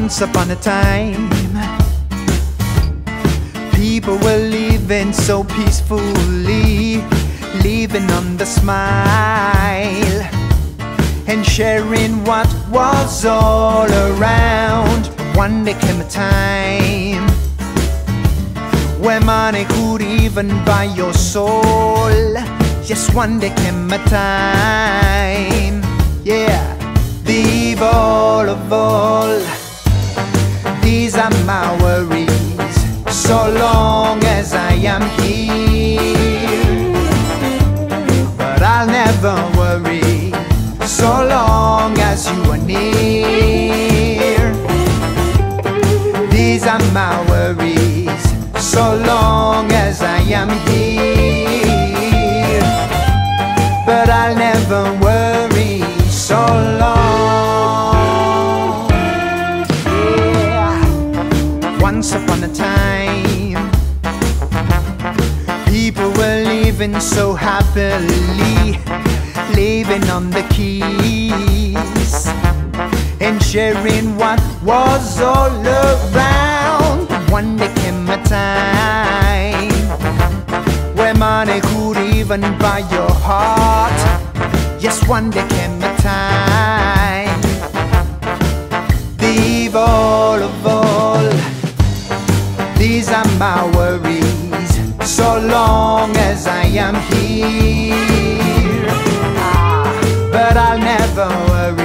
Once upon a time, people were living so peacefully, living on the smile, and sharing what was all around. One day came a time where money could even buy your soul. Yes, one day came a time, yeah, the evil of all. These are my worries, so long as I am here. But I'll never worry, so long as you are near. These are my worries, so long as I am here. But I'll never worry, so long, yeah. Once upon a time, people were living so happily, living on the keys, and sharing what was all around. One day came a time where money could even buy your heart. Yes, one day came a time, the evil of all. These are my worries, so long as I am here. But I'll never worry,